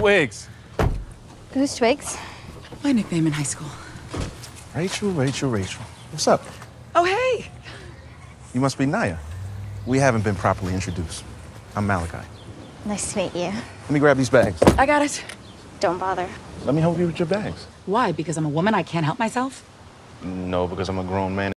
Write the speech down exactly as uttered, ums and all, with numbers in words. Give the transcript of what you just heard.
Twigs. Who's Twigs? My nickname in high school. Rachel, Rachel, Rachel. What's up? Oh, hey. You must be Naya. We haven't been properly introduced. I'm Malachi. Nice to meet you. Let me grab these bags. I got it. Don't bother. Let me help you with your bags. Why? Because I'm a woman, I can't help myself? No, because I'm a grown man.